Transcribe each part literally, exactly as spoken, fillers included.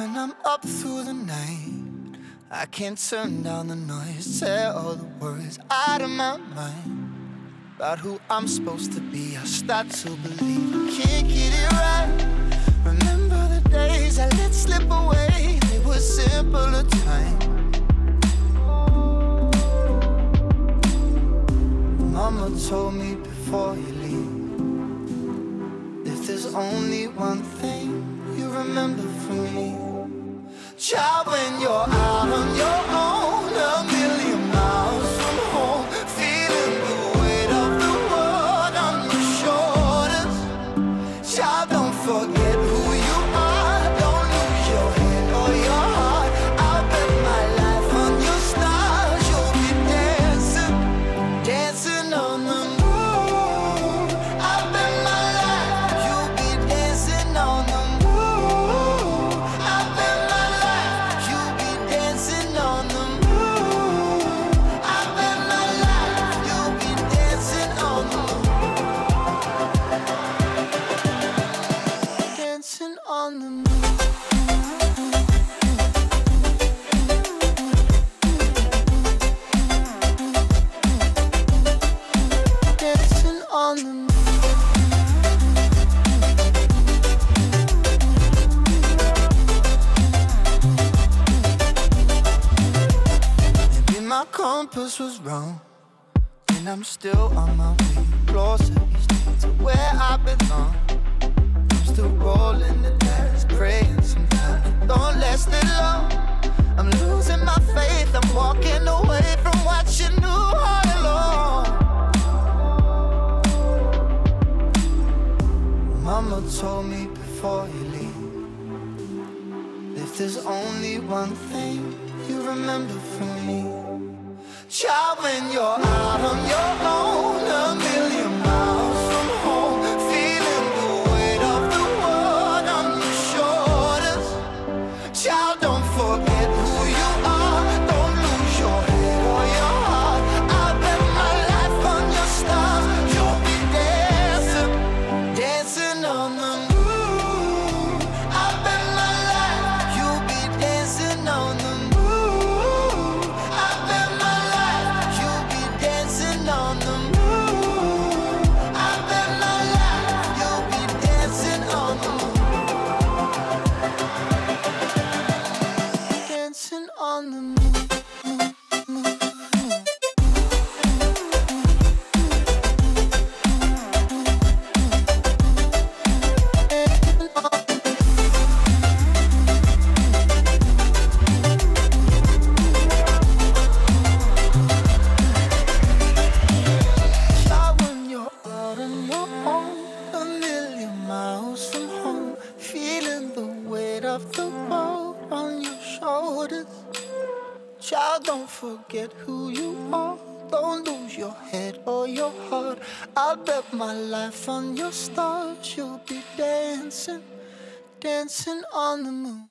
When I'm up through the night, I can't turn down the noise. Tear all the worries out of my mind about who I'm supposed to be. I start to believe I can't get it right. Remember the days I let slip away. They were simpler times. Mama told me before you leave, if there's only one thing you remember from me, child, when you're out on your own, a million miles from home, feeling the weight of the world on your shoulders, child, don't forget who you are. Don't lose your head or your heart. I'll bet my life on your stars. You'll be dancing, dancing on the moon. I bet my life you'll be dancing on the moon. I bet my life you'll be dancing on the moon. I bet my life you'll be dancing on the moon. Dancing on the moon. On the moon. Maybe my compass was wrong, and I'm still on my way, lost to where I belong. I'm still rolling the dice, praying sometimes it don't last that long. I'm losing my faith, I'm walking away from what you knew all along. Mama told me before you leave, if there's only one thing you remember from me, child, when you're out on your own, a million miles from home, feeling the weight of the world on your shoulders, child, don't forget who you are. Don't lose your head or your heart. I bet my life on your stars. You'll be dancing, dancing on the moon. I bet my life you'll be dancing on the moon. I bet my life you'll be dancing on the moon. I bet my life you'll be dancing on the moon. Dancing on the moon. Of the world on your shoulders, child, don't forget who you are. Don't lose your head or your heart. I bet my life on your stars. You'll be dancing, dancing on the moon.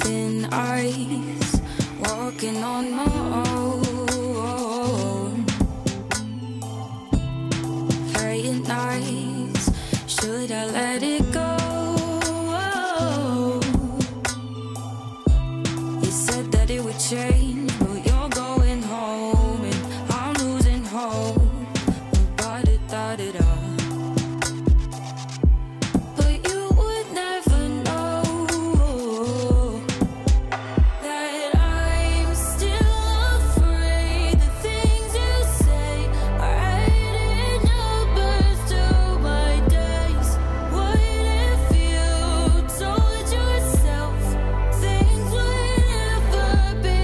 Thin ice, walking on my own. Fright nights, should I let it? Change, but you're going home and I'm losing hope. But it thought it all, but you would never know that I'm still afraid. The things you say are adding numbers to my days. What if you told yourself things would never be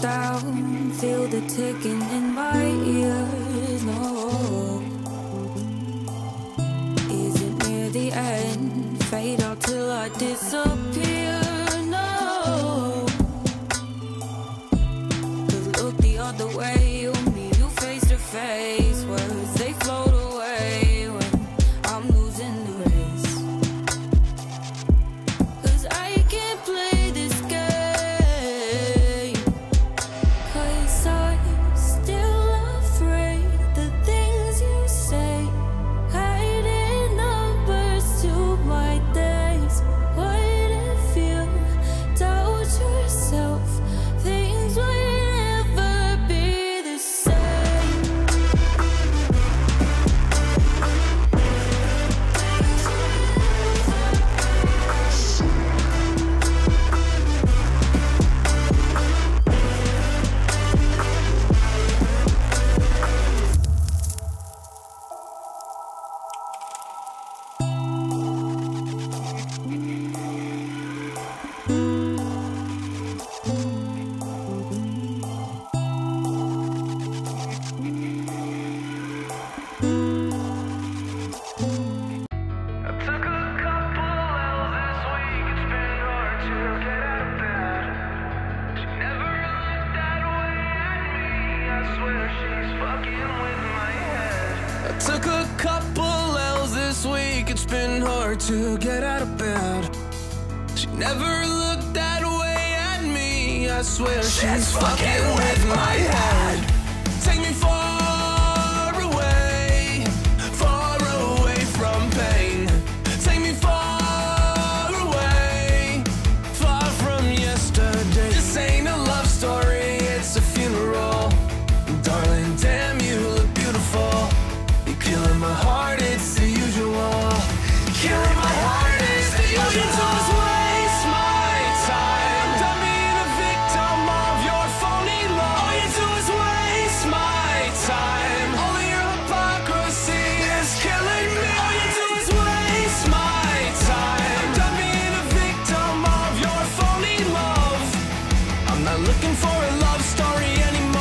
down, feel the ticking in my ears. No, is it near the end? Fade out till I disappear. No, but look the other way, you mean. these words, they float away when I'm losing the race. 'Cause I can't play this game, 'cause I'm still afraid the things you say, hiding numbers to my days. Would if you doubt yourself, things would took a couple L's this week. It's been hard to get out of bed. She never looked that way at me. I swear she's, she's fucking, fucking with my head. Take me far away, far away from pain. Take me far away, far from yesterday. This ain't a love story, it's a funeral. Darling, damn, you look beautiful. Killing my heart, it's the usual. Killing my heart, it's the usual. You just waste my time. I'm being a victim of your phony love. All you do is waste my time. All of your hypocrisy is killing me. All you do is waste my time. I'm being a victim of your phony love. I'm not looking for a love story anymore.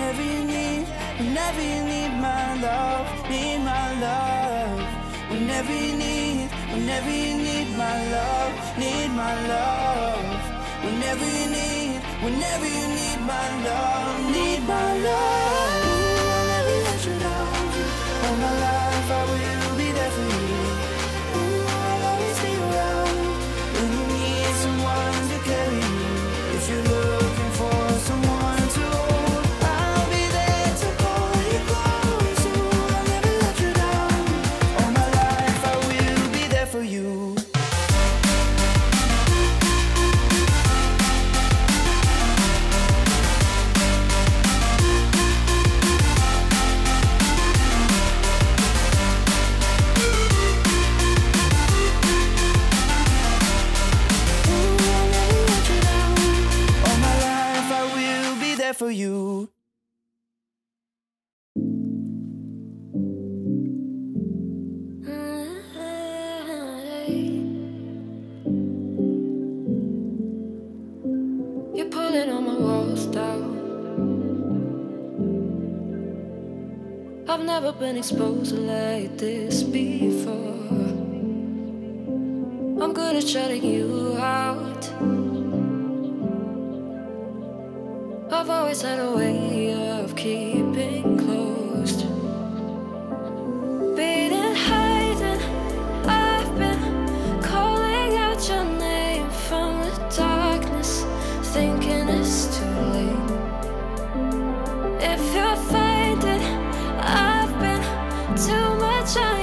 Whenever you need, whenever you need my love, need my love. Whenever you need, whenever you need my love, need my love. Whenever you need, whenever you need my love, need my love. Ooh, I'll never let you down. All my life I will be there for you. Ooh, I'll always be around when you need someone to carry you. If you're looking for someone to hold, I'll be there to call you close. Ooh, I'll never let you down. All my life I will be there for you. For you. Mm-hmm. You're pulling all my walls down. I've never been exposed like this before. I'm good at shutting you out. I've always had a way of keeping closed, beating, hiding. I've been calling out your name from the darkness, thinking it's too late. If you'll find it, I've been too much.